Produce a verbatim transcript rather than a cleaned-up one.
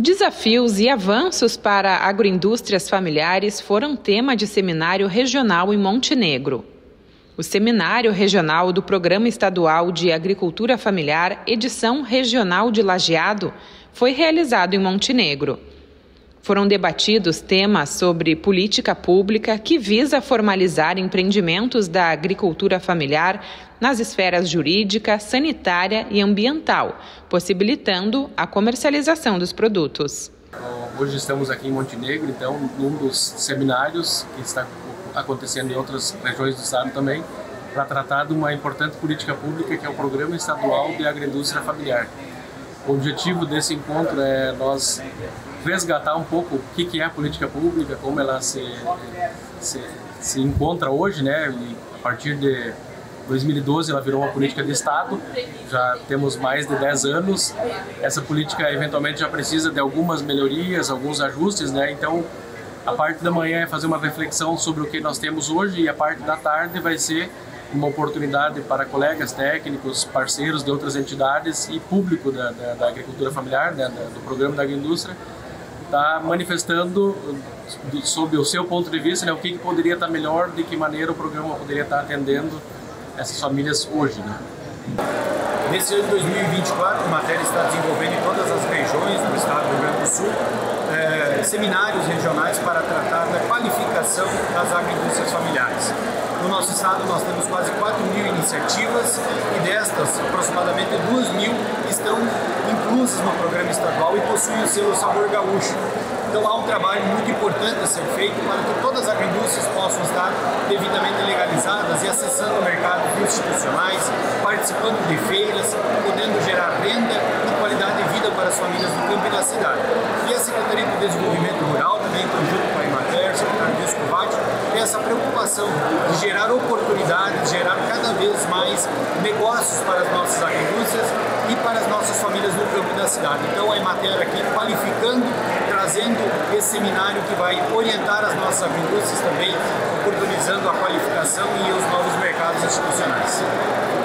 Desafios e avanços para agroindústrias familiares foram tema de seminário regional em Montenegro. O Seminário Regional do Programa Estadual de Agricultura Familiar, edição regional de Lajeado, foi realizado em Montenegro. Foram debatidos temas sobre política pública que visa formalizar empreendimentos da agricultura familiar nas esferas jurídica, sanitária e ambiental, possibilitando a comercialização dos produtos. Hoje estamos aqui em Montenegro, então, num dos seminários que está acontecendo em outras regiões do estado também, para tratar de uma importante política pública que é o Programa Estadual de Agroindústria Familiar. O objetivo desse encontro é nós resgatar um pouco o que é a política pública, como ela se, se, se encontra hoje, né? E a partir de dois mil e doze ela virou uma política de Estado, já temos mais de dez anos. Essa política eventualmente já precisa de algumas melhorias, alguns ajustes, né? Então a parte da manhã é fazer uma reflexão sobre o que nós temos hoje e a parte da tarde vai ser uma oportunidade para colegas técnicos, parceiros de outras entidades e público da, da, da agricultura familiar, né, do programa da agroindústria, está manifestando sob o seu ponto de vista, né, o que, que poderia estar melhor, de que maneira o programa poderia estar atendendo essas famílias hoje, né? Nesse ano de dois mil e vinte e quatro, a Emater está desenvolvendo em todas as regiões do estado do Rio Grande do Sul é, seminários regionais para tratar da qualificação das agroindústrias familiares. No nosso estado nós temos quase quatro mil iniciativas e destas aproximadamente duas mil estão inclusas no programa estadual e possuem o selo Sabor Gaúcho. Então há um trabalho muito importante a ser feito para que todas as agroindústrias possam estar devidamente legalizadas e acessando o mercado institucionais, participando de feiras, podendo gerar renda e qualidade de vida para as famílias do campo e da cidade. E a Secretaria do Desenvolvimento Rural, também em conjunto com a Emater, tem essa preocupação de gerar oportunidades, de gerar cada vez mais negócios para as nossas agroindústrias e para as nossas famílias do campo e da cidade. Então a Emater aqui qualificando, trazendo esse seminário que vai orientar as nossas agroindústrias também, oportunizando a qualificação e os novos mercados institucionais.